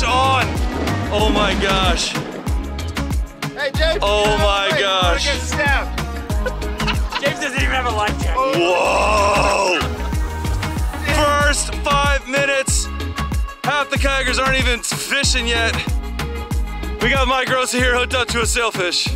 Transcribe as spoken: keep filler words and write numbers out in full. this on. Oh my gosh. Hey, James. Oh my way. gosh. Get stabbed. James doesn't even have a life jacket. Whoa. First five minutes. Half the kayakers aren't even fishing yet. We got Mike Grosser here hooked up to a sailfish.